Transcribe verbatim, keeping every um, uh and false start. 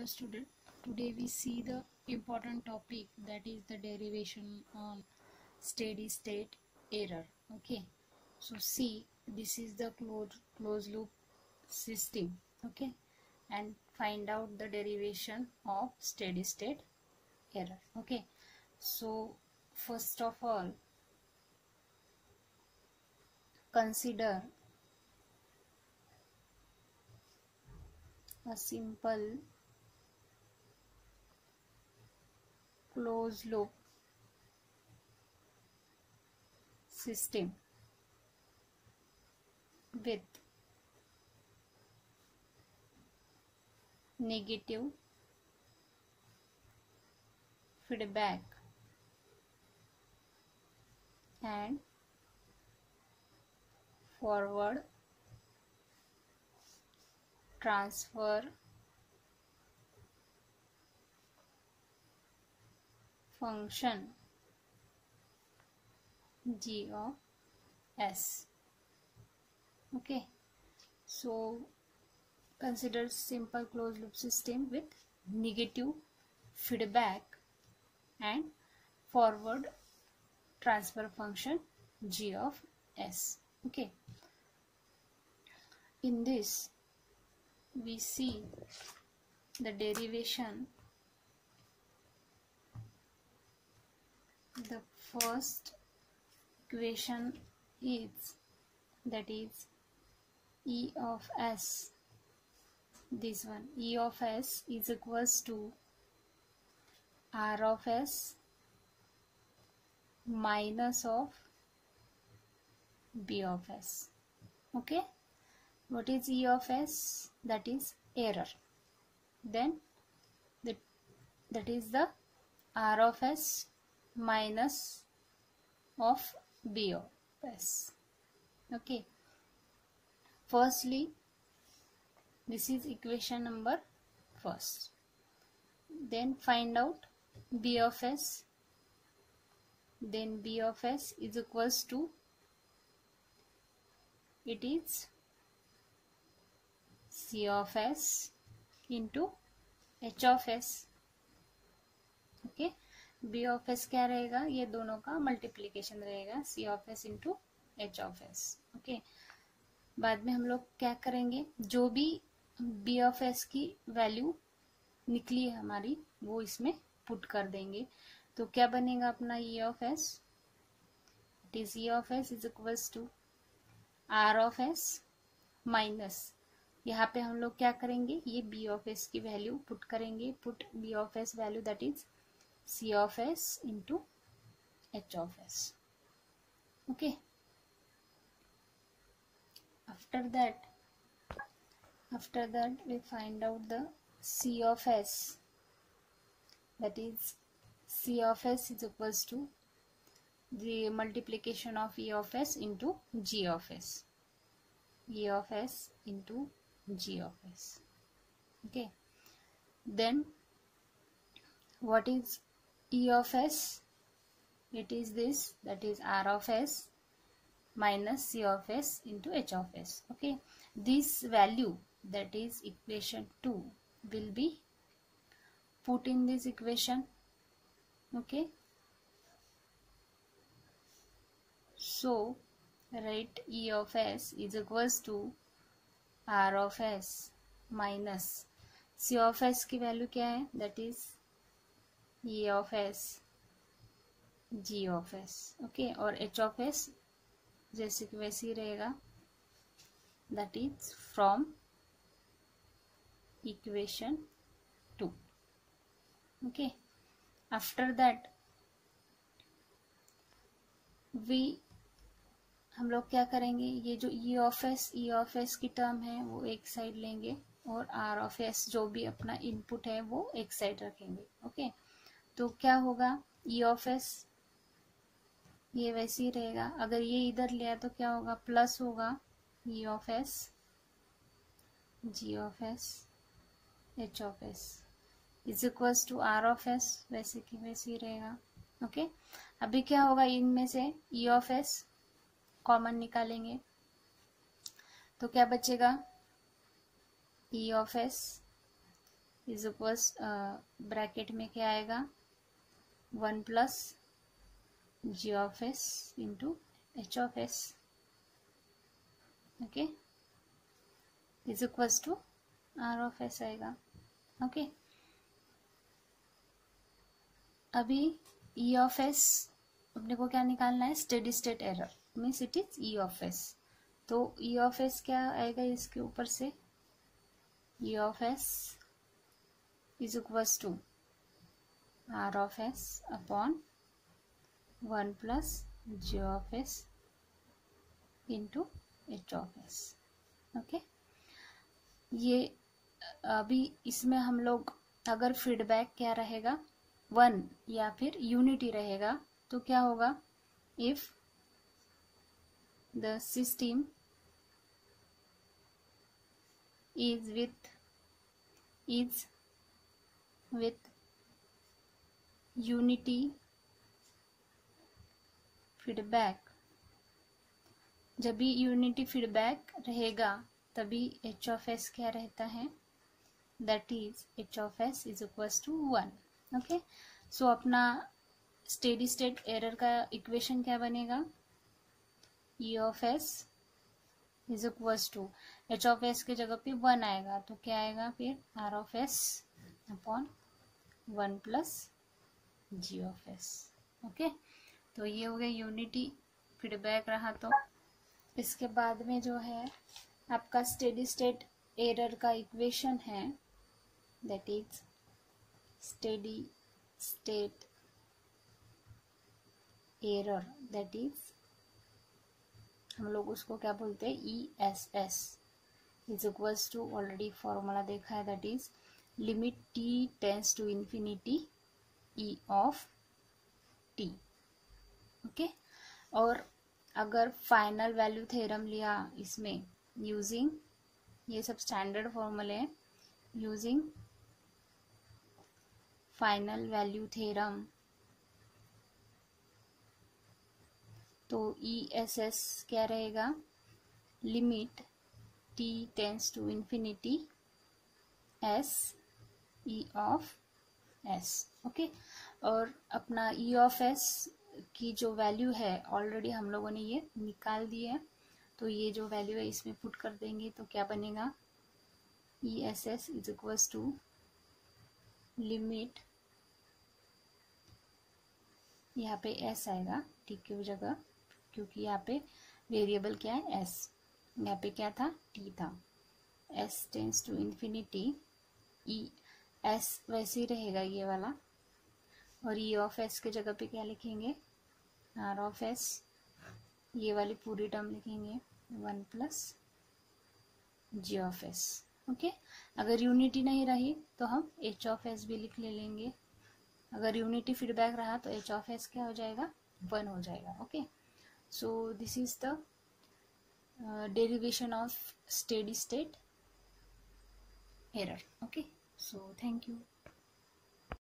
Hello student, today we see the important topic, that is the derivation on steady state error. Okay, so see, this is the closed closed loop system. Okay, and find out the derivation of steady state error. Okay, so first of all consider a simple closed loop system with negative feedback and forward transfer function g of s. Okay, so consider simple closed loop system with negative feedback and forward transfer function g of s. Okay, in this we see the derivation. The first equation is, that is E of S, this one, E of S is equals to R of S minus of B of S. Okay, what is E of S? That is error. Then the, that is the R of S minus of B of S. Okay, firstly this is equation number first. Then find out B of S. Then B of S is equals to, it is C of S into H of S. okay, B of S क्या रहेगा? ये दोनों का multiplication रहेगा, C of S into H of S. Okay, बाद में हम लोग क्या करेंगे, जो भी B of S की वैल्यू निकली है हमारी वो इसमें पुट कर देंगे. तो क्या बनेगा अपना E of S? It is E of S is equals to R of S minus, यहाँ पे हम लोग क्या करेंगे, ये B of S की वैल्यू पुट करेंगे, put B of S value, that is C of S into H of S. Okay, after that after that we find out the C of S, that is C of S is equals to the multiplication of E of S into G of S, E of S into G of S. Okay, then what is E of S? It is this, that is R of S minus C of S into H of S. Okay, this value, that is equation two, will be put in this equation. Okay, so write E of S is equals to R of S minus C of S की value क्या है, that is E of S, G of S. Okay, और H of S जैसे कि वैसे ही रहेगा, that is from equation two. Okay, after that we हम लोग क्या करेंगे, ये जो E of S, E of S की टर्म है वो एक साइड लेंगे और R of S जो भी अपना इनपुट है वो एक साइड रखेंगे. Okay okay? तो क्या होगा, E of S ये वैसे ही रहेगा, अगर ये इधर लिया तो क्या होगा, प्लस होगा E of S, G of S, H of S is equals to R of S, वैसे की वैसे ही रहेगा. ओके, अभी क्या होगा, इनमें से E of S कॉमन निकालेंगे तो क्या बचेगा, E of S is equals bracket में क्या आएगा one plus G of S into H of S okay is equals to R of S आएगा ओके okay. अभी ई ऑफ एस अपने को क्या निकालना है steady state error means it is E of S तो ई ऑफ एस क्या आएगा इसके ऊपर से E of S is equals to R of S upon one plus J of S into H of S okay ये अभी इसमें हम लोग अगर फीडबैक क्या रहेगा वन या फिर यूनिटी रहेगा तो क्या होगा if the system is with is with unity feedback जब भी unity feedback रहेगा तभी h of s क्या रहता है that is h of s is equals to one okay so अपना steady state error का equation क्या बनेगा e of s is equals to h of s के जगह पे वन आएगा तो क्या आएगा फिर r of s upon one plus G of S okay तो ये हो गया यूनिटी फीडबैक रहा तो इसके बाद में जो है आपका स्टेडी स्टेट एरर का इक्वेशन है that is steady state error that is हम लोग उसको क्या बोलते हैं E S S is equals to already formula देखा है that is limit T tends to infinity E of T okay और अगर फाइनल वैल्यू थ्योरम लिया इसमें यूजिंग ये सब स्टैंडर्ड फॉर्मूले हैं यूजिंग फाइनल वैल्यू थ्योरम तो ई एस एस क्या रहेगा limit T tends to infinity S E of S okay और अपना ई ऑफ एस की जो वैल्यू है ऑलरेडी हम लोगों ने ये निकाल दी है तो ये जो वैल्यू है इसमें पुट कर देंगे तो क्या बनेगा E S S is equals to limit यहाँ पे एस आएगा टी की जगह क्योंकि यहाँ पे वेरिएबल क्या है एस यहाँ पे क्या था टी था S tends to infinity E S वैसे ही रहेगा ये वाला और ई ऑफ एस के जगह पे क्या लिखेंगे आर ऑफ एस ये वाली पूरी टर्म लिखेंगे one plus G of S okay अगर यूनिटी नहीं रही तो हम एच ऑफ एस भी लिख ले लेंगे अगर यूनिटी फीडबैक रहा तो एच ऑफ एस क्या हो जाएगा वन हो जाएगा okay so this is the derivation of steady state error okay So thank you.